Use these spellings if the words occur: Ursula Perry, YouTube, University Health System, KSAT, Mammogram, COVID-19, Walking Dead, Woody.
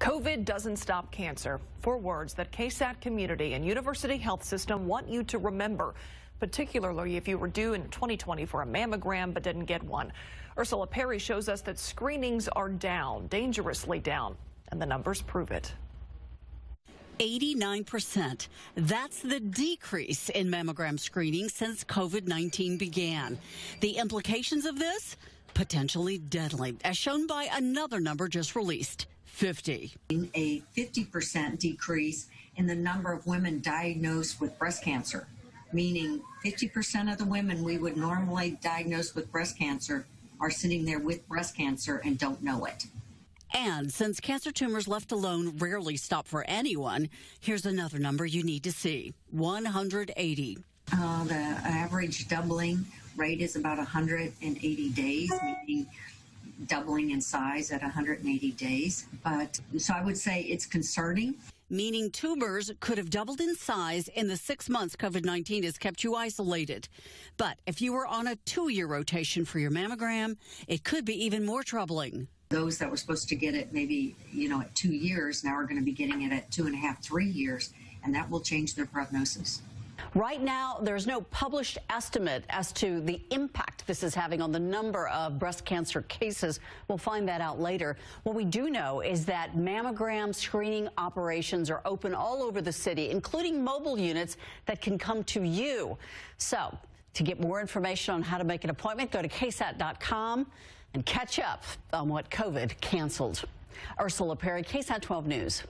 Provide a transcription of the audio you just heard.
COVID doesn't stop cancer. Four words that KSAT community and University Health System want you to remember, particularly if you were due in 2020 for a mammogram but didn't get one. Ursula Perry shows us that screenings are down, dangerously down, and the numbers prove it. 89%. That's the decrease in mammogram screening since COVID-19 began. The implications of this? Potentially deadly, as shown by another number just released. 50. A 50% decrease in the number of women diagnosed with breast cancer, meaning 50% of the women we would normally diagnose with breast cancer are sitting there with breast cancer and don't know it. And since cancer tumors left alone rarely stop for anyone, here's another number you need to see, 180. The average doubling rate is about 180 days, meaning doubling in size at 180 days. But so I would say it's concerning. Meaning tumors could have doubled in size in the 6 months COVID-19 has kept you isolated. But if you were on a 2-year rotation for your mammogram, it could be even more troubling. Those that were supposed to get it maybe, at 2 years now are going to be getting it at 2.5, 3 years, and that will change their prognosis. Right now, there's no published estimate as to the impact this is having on the number of breast cancer cases. We'll find that out later. What we do know is that mammogram screening operations are open all over the city, including mobile units that can come to you. So, to get more information on how to make an appointment, go to KSAT.com and catch up on what COVID canceled. Ursula Perry, KSAT 12 News.